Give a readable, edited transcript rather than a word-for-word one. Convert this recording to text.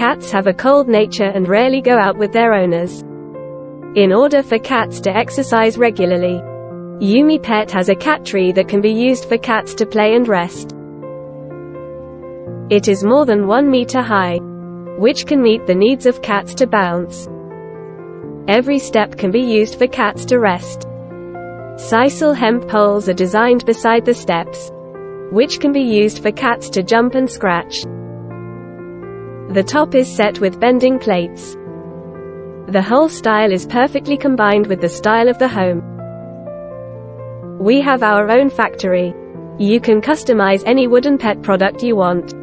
Cats have a cold nature and rarely go out with their owners. In order for cats to exercise regularly, Yumi Pet has a cat tree that can be used for cats to play and rest. It is more than 1 meter high, which can meet the needs of cats to bounce. Every step can be used for cats to rest. Sisal hemp poles are designed beside the steps, which can be used for cats to jump and scratch. The top is set with bending plates. The whole style is perfectly combined with the style of the home. We have our own factory. You can customize any wooden pet product you want.